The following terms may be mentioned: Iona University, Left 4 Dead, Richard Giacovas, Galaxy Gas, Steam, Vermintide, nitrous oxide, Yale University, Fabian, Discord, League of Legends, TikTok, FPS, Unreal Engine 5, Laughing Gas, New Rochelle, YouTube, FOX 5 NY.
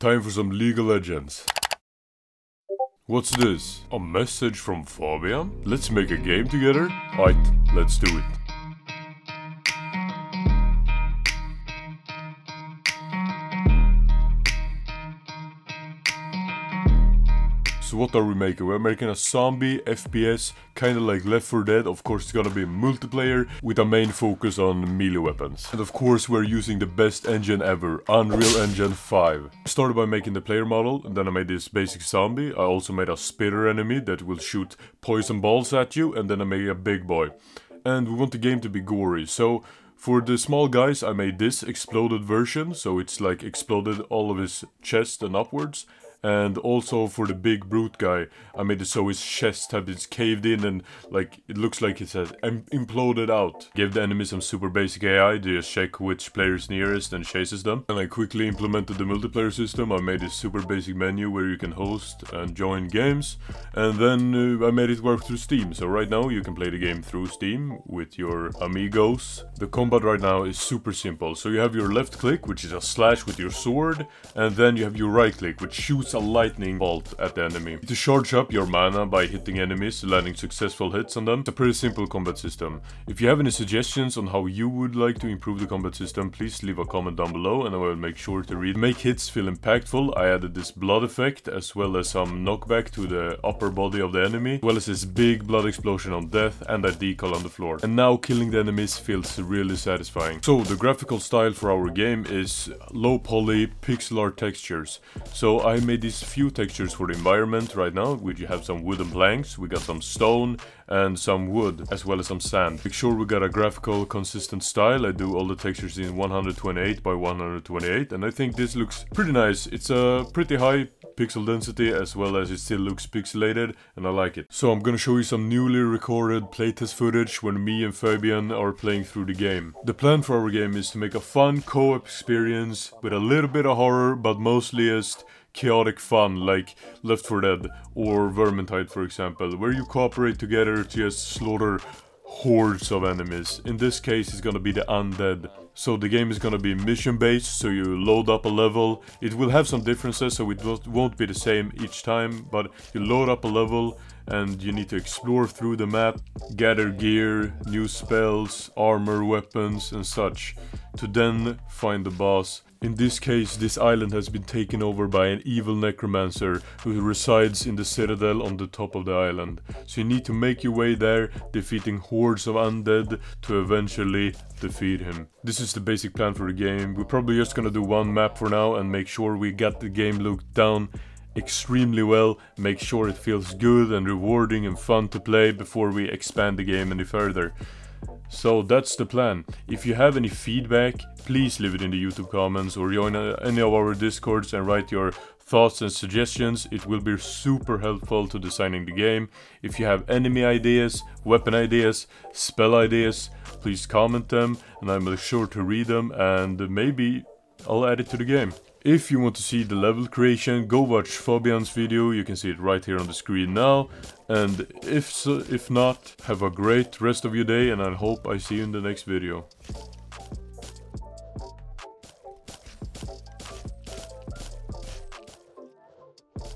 Time for some League of Legends. What's this? A message from Fabian? Let's make a game together? Alright, let's do it. So what are we making? We're making a zombie FPS, kinda like Left 4 Dead. Of course it's gonna be multiplayer with a main focus on melee weapons. And of course we're using the best engine ever, Unreal Engine 5. Started by making the player model, and then I made this basic zombie. I also made a spitter enemy that will shoot poison balls at you, and then I made a big boy. And we want the game to be gory, so for the small guys I made this exploded version, so it's like exploded all of his chest and upwards. And also for the big brute guy, I made it so his chest has caved in and like it looks like it has imploded out. Gave the enemy some super basic AI, just check which player is nearest and chases them. And I quickly implemented the multiplayer system. I made a super basic menu where you can host and join games. And then I made it work through Steam. So right now you can play the game through Steam with your amigos. The combat right now is super simple. So you have your left click, which is a slash with your sword. And then you have your right click, which shoots a lightning bolt at the enemy. To charge up your mana by hitting enemies, landing successful hits on them. It's a pretty simple combat system. If you have any suggestions on how you would like to improve the combat system, please leave a comment down below and I will make sure to read. To make hits feel impactful, I added this blood effect as well as some knockback to the upper body of the enemy, as well as this big blood explosion on death and that decal on the floor. And now killing the enemies feels really satisfying. So the graphical style for our game is low poly pixel art textures. So I made these few textures for the environment right now, which you have some wooden planks, we got some stone and some wood, as well as some sand. Make sure we got a graphical consistent style. I do all the textures in 128 by 128 and I think this looks pretty nice. It's a pretty high pixel density as well as it still looks pixelated and I like it. So I'm gonna show you some newly recorded playtest footage when me and Fabian are playing through the game. The plan for our game is to make a fun co-op experience with a little bit of horror but mostly just chaotic fun like Left 4 Dead or Vermintide, for example, where you cooperate together to just slaughter hordes of enemies. In this case it's gonna be the undead. So the game is gonna be mission based, so you load up a level. It will have some differences, so it won't be the same each time, but you load up a level and you need to explore through the map, gather gear, new spells, armor, weapons and such, to then find the boss. In this case, this island has been taken over by an evil necromancer who resides in the citadel on the top of the island. So you need to make your way there, defeating hordes of undead to eventually defeat him. This is the basic plan for the game. We're probably just gonna do one map for now and make sure we got the game looked down extremely well. Make sure it feels good and rewarding and fun to play before we expand the game any further. So that's the plan. If you have any feedback, please leave it in the YouTube comments or join any of our Discords and write your thoughts and suggestions. It will be super helpful to designing the game. If you have enemy ideas, weapon ideas, spell ideas, please comment them and I'll make sure to read them and maybe I'll add it to the game. If you want to see the level creation, go watch Fabian's video, you can see it right here on the screen now. And if not, have a great rest of your day and I hope I see you in the next video.